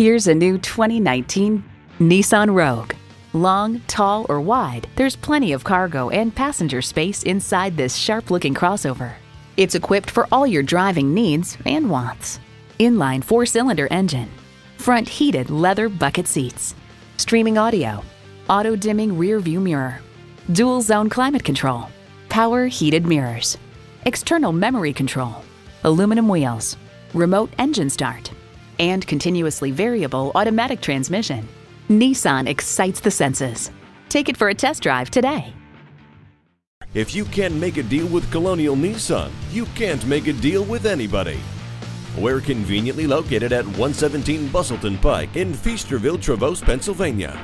Here's a new 2019 Nissan Rogue. Long, tall, or wide, there's plenty of cargo and passenger space inside this sharp-looking crossover. It's equipped for all your driving needs and wants. Inline four-cylinder engine, front heated leather bucket seats, streaming audio, auto-dimming rear-view mirror, dual-zone climate control, power heated mirrors, external memory control, aluminum wheels, remote engine start, and continuously variable automatic transmission. Nissan excites the senses. Take it for a test drive today. If you can't make a deal with Colonial Nissan, you can't make a deal with anybody. We're conveniently located at 117 Bustleton Pike in Feasterville-Trevose, Pennsylvania.